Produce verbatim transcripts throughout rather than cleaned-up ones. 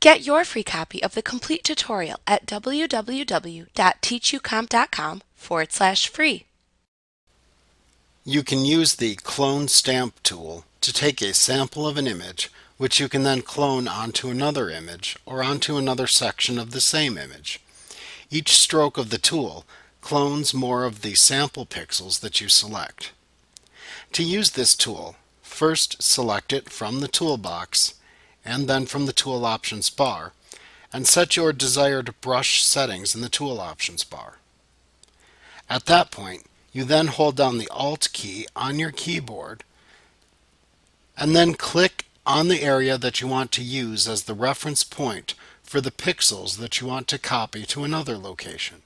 Get your free copy of the complete tutorial at www.teachucomp.com forward slash free. You can use the Clone Stamp Tool to take a sample of an image, which you can then clone onto another image or onto another section of the same image. Each stroke of the tool clones more of the sample pixels that you select. To use this tool, first select it from the toolbox and then from the tool options bar, and set your desired brush settings in the tool options bar. At that point, you then hold down the Alt key on your keyboard and then click on the area that you want to use as the reference point for the pixels that you want to copy to another location.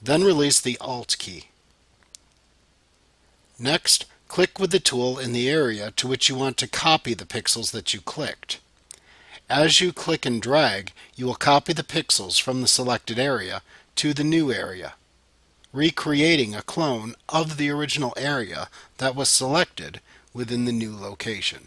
Then release the Alt key. Next, click with the tool in the area to which you want to copy the pixels that you clicked. As you click and drag, you will copy the pixels from the selected area to the new area, recreating a clone of the original area that was selected within the new location.